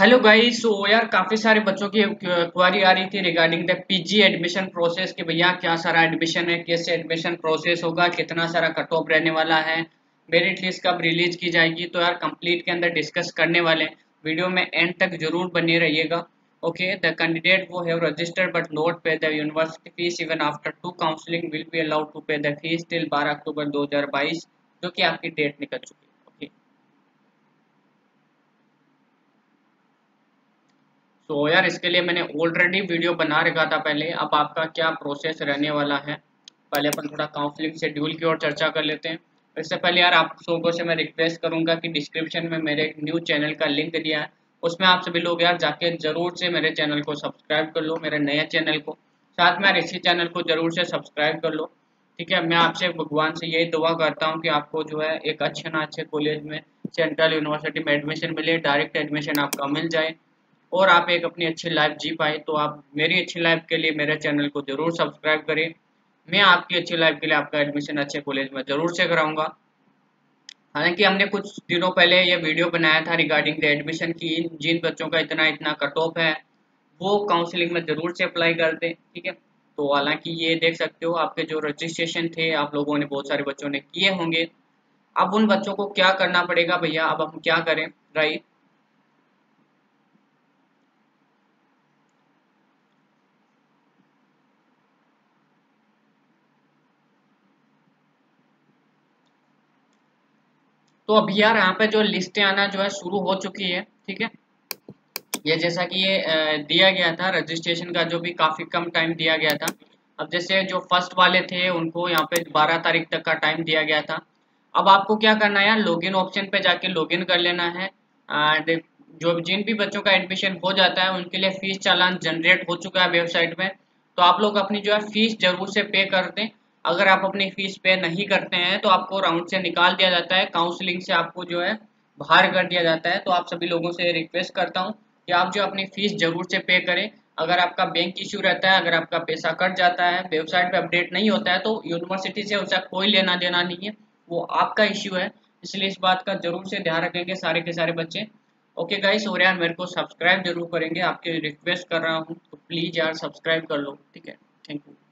Hello guys. सो यार काफ़ी सारे बच्चों की क्वारी आ रही थी regarding the PG admission process कि भैया क्या सारा एडमिशन है, कैसे एडमिशन प्रोसेस होगा, कितना सारा कट ऑफ रहने वाला है, मेरिट लिस्ट कब रिलीज की जाएगी। तो यार कंप्लीट के अंदर डिस्कस करने वाले हैं, वीडियो में एंड तक जरूर बने रहिएगा। Okay, the candidate who have registered but not pay the university fees even after two counselling will be allowed to pay the fees till 12 October 2022, जो कि आपकी डेट निकल चुकी है। तो यार इसके लिए मैंने ऑलरेडी वीडियो बना रखा था पहले। अब आपका क्या प्रोसेस रहने वाला है, पहले अपन थोड़ा काउंसलिंग शेड्यूल की ओर चर्चा कर लेते हैं। इससे पहले यार आप लोगों से मैं रिक्वेस्ट करूंगा कि डिस्क्रिप्शन में मेरे एक न्यू चैनल का लिंक दिया है, उसमें आप सभी लोग यार जाके जरूर से मेरे चैनल को सब्सक्राइब कर लो, मेरे नए चैनल को, साथ में यार इसी चैनल को जरूर से सब्सक्राइब कर लो। ठीक है, मैं आपसे भगवान से यही दुआ करता हूँ कि आपको जो है एक अच्छे ना अच्छे कॉलेज में, सेंट्रल यूनिवर्सिटी में एडमिशन मिले, डायरेक्ट एडमिशन आपका मिल जाए और आप एक अपनी अच्छी लाइफ जी पाए। तो आप मेरी अच्छी लाइफ के लिए मेरे चैनल को जरूर सब्सक्राइब करें, मैं आपकी अच्छी लाइफ के लिए आपका एडमिशन अच्छे कॉलेज में जरूर से कराऊंगा। हालांकि हमने कुछ दिनों पहले ये वीडियो बनाया था रिगार्डिंग द एडमिशन की जिन बच्चों का इतना इतना कट ऑफ है वो काउंसलिंग में जरूर से अप्लाई कर दें। ठीक है, तो हालांकि ये देख सकते हो आपके जो रजिस्ट्रेशन थे आप लोगों ने, बहुत सारे बच्चों ने किए होंगे। अब उन बच्चों को क्या करना पड़ेगा भैया, अब हम क्या करें, राइट। तो अभी यार यहाँ पे जो लिस्टें आना जो है शुरू हो चुकी है। ठीक है, ये जैसा कि ये दिया गया था रजिस्ट्रेशन का जो भी काफ़ी कम टाइम दिया गया था। अब जैसे जो फर्स्ट वाले थे उनको यहाँ पे 12 तारीख तक का टाइम दिया गया था। अब आपको क्या करना है यार, लॉगिन ऑप्शन पे जाके लॉगिन कर लेना है। जो जिन भी बच्चों का एडमिशन हो जाता है उनके लिए फीस चालान जनरेट हो चुका है वेबसाइट में, तो आप लोग अपनी जो है फीस जरूर से पे कर दें। अगर आप अपनी फीस पे नहीं करते हैं तो आपको राउंड से निकाल दिया जाता है, काउंसलिंग से आपको जो है बाहर कर दिया जाता है। तो आप सभी लोगों से रिक्वेस्ट करता हूं कि आप जो अपनी फीस जरूर से पे करें। अगर आपका बैंक इश्यू रहता है, अगर आपका पैसा कट जाता है, वेबसाइट पे अपडेट नहीं होता है, तो यूनिवर्सिटी से उसका कोई लेना देना नहीं है, वो आपका इश्यू है। इसलिए इस बात का जरूर से ध्यान रखेंगे सारे के सारे बच्चे। ओके गाइस, और यार मेरे को सब्सक्राइब जरूर करेंगे, आपके रिक्वेस्ट कर रहा हूँ, तो प्लीज़ यार सब्सक्राइब कर लो। ठीक है, थैंक यू।